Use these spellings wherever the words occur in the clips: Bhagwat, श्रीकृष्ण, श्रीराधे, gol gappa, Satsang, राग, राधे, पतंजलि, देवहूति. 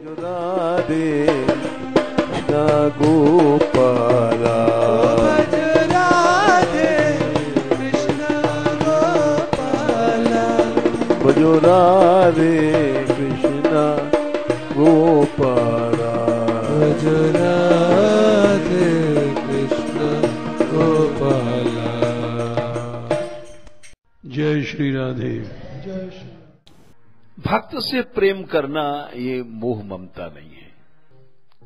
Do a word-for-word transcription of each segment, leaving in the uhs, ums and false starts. राधे ना गोपाला राधे कृष्ण गोपाला भजो राधे कृष्ण गोपाला भजो राधे कृष्ण गोपाला। जय श्री राधे। जय श्री। भक्त से प्रेम करना ये मोह ममता नहीं है,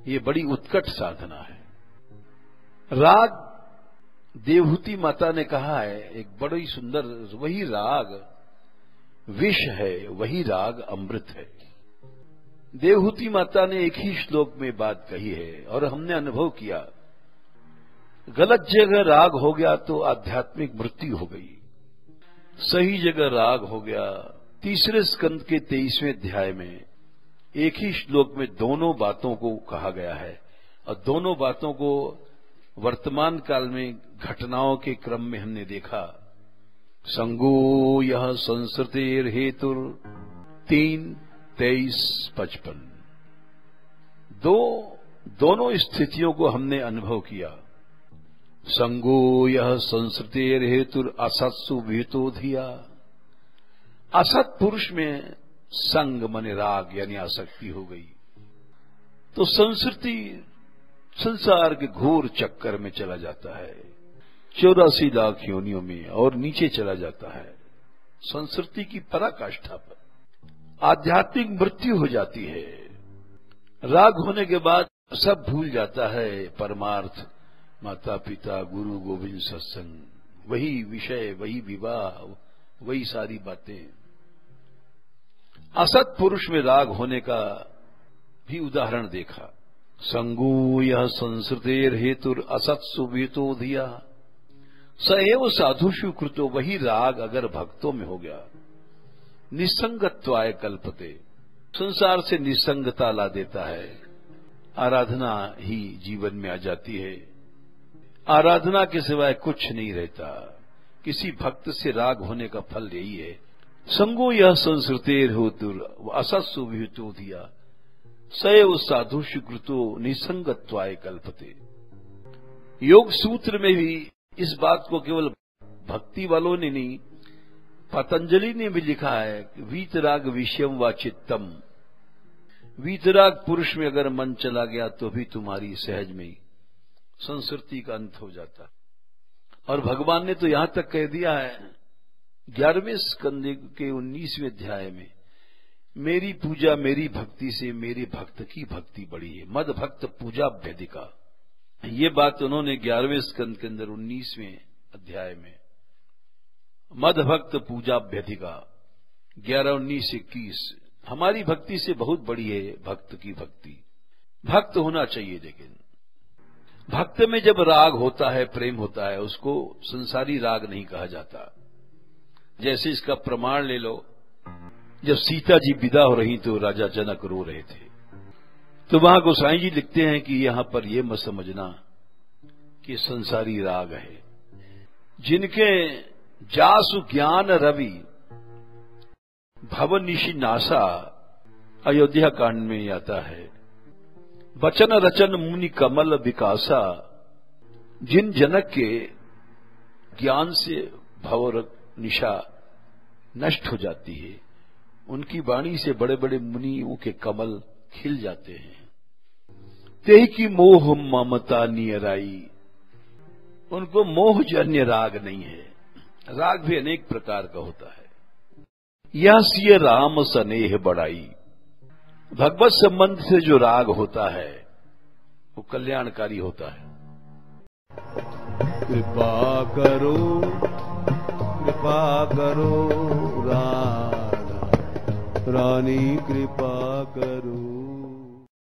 ये बड़ी उत्कट साधना है। राग देवहूति माता ने कहा है, एक बड़ी सुंदर, वही राग विष है, वही राग अमृत है। देवहूति माता ने एक ही श्लोक में बात कही है और हमने अनुभव किया। गलत जगह राग हो गया तो आध्यात्मिक मृत्यु हो गई, सही जगह राग हो गया। तीसरे स्कंद के तेईसवें अध्याय में एक ही श्लोक में दोनों बातों को कहा गया है और दोनों बातों को वर्तमान काल में घटनाओं के क्रम में हमने देखा। संगो यह संस्कृतिर हेतुर तीन तेईस पचपन दो दोनों स्थितियों को हमने अनुभव किया। संगो यह संस्कृतिर हेतुर असत्सु भेतो धिया। असत पुरुष में संग मने राग यानी आसक्ति हो गई तो संस्कृति संसार के घोर चक्कर में चला जाता है, चौरासी लाख योनियों में और नीचे चला जाता है, संस्कृति की पराकाष्ठा पर। आध्यात्मिक मृत्यु हो जाती है। राग होने के बाद सब भूल जाता है, परमार्थ, माता पिता, गुरु, गोविंद, सत्संग, वही विषय, वही विवाह, वही सारी बातें। असत पुरुष में राग होने का भी उदाहरण देखा। संगो यह संस्कृतेर हेतुर असत्सु भेतो धिया सएव साधुषु कृतो। वही राग अगर भक्तों में हो गया, निसंगत्वाय कल्पते, संसार से निसंगता ला देता है। आराधना ही जीवन में आ जाती है, आराधना के सिवाय कुछ नहीं रहता। किसी भक्त से राग होने का फल यही है। संगो यह संस्कृतेर हेतुर असत्सु भेतो धिया सएव साधुषु कृतो निसंगत्वाय कल्पते। योग सूत्र में भी इस बात को केवल भक्ति वालों ने नहीं, पतंजलि ने भी लिखा है। वीतराग विषयम व चित्तम। वीतराग पुरुष में अगर मन चला गया तो भी तुम्हारी सहज में ही संस्कृति का अंत हो जाता। और भगवान ने तो यहां तक कह दिया है ग्यारहवें स्कंद के उन्नीसवें अध्याय में, मेरी पूजा मेरी भक्ति से मेरे भक्त की भक्ति बड़ी है, मद भक्त पूजा भेदिका। ये बात उन्होंने ग्यारहवें स्कंद के अंदर उन्नीसवें अध्याय में, मद भक्त पूजा भेदिका ग्यारह उन्नीस इक्कीस, हमारी भक्ति से बहुत बड़ी है भक्त की भक्ति। भक्त होना चाहिए, लेकिन भक्त में जब राग होता है, प्रेम होता है, उसको संसारी राग नहीं कहा जाता। जैसे इसका प्रमाण ले लो, जब सीता जी विदा हो रही तो राजा जनक रो रहे थे, तो वहां गोसाई जी लिखते हैं कि यहां पर यह मत समझना कि संसारी राग है। जिनके जासु ज्ञान रवि भवनिशि नासा, अयोध्या कांड में आता है, बचन रचन मुनि कमल विकासा। जिन जनक के ज्ञान से भवर निशा नष्ट हो जाती है, उनकी वाणी से बड़े बड़े मुनियों के कमल खिल जाते हैं। तेहि की मोह ममता नियराई, उनको मोह जन्य राग नहीं है। राग भी अनेक प्रकार का होता है। यह सिय राम स्नेह बढ़ाई। भगवत संबंध से जो राग होता है वो कल्याणकारी होता है। कृपा करो कृपा करो राधा रानी कृपा